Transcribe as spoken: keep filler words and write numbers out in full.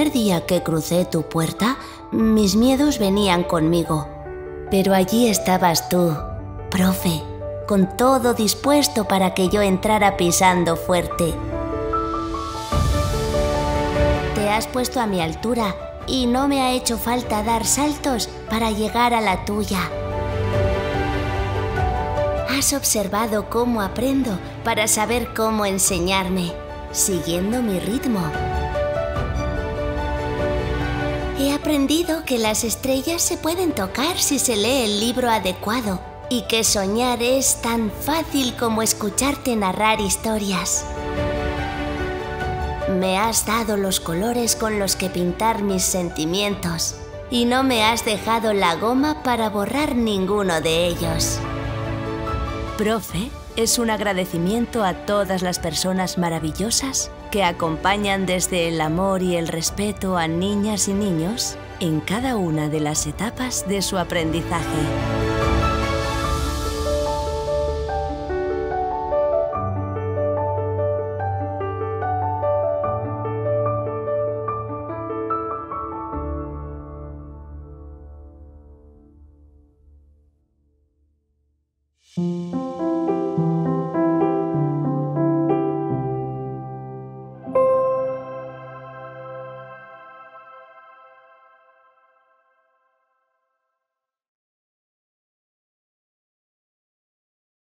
primer día que crucé tu puerta, mis miedos venían conmigo. Pero allí estabas tú, profe, con todo dispuesto para que yo entrara pisando fuerte. Te has puesto a mi altura y no me ha hecho falta dar saltos para llegar a la tuya. Has observado cómo aprendo para saber cómo enseñarme, siguiendo mi ritmo. He aprendido que las estrellas se pueden tocar si se lee el libro adecuado y que soñar es tan fácil como escucharte narrar historias. Me has dado los colores con los que pintar mis sentimientos y no me has dejado la goma para borrar ninguno de ellos. Profe es un agradecimiento a todas las personas maravillosas que acompañan desde el amor y el respeto a niñas y niños en cada una de las etapas de su aprendizaje.